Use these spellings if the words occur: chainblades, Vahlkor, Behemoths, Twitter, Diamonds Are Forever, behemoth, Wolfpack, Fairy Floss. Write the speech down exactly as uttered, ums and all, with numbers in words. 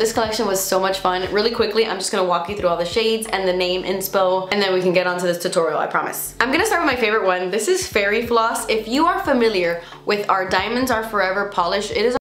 This collection was so much fun. Really quickly, I'm just gonna walk you through all the shades and the name inspo, and then we can get onto this tutorial, I promise. I'm gonna start with my favorite one. This is Fairy Floss. If you are familiar with our Diamonds Are Forever polish, it is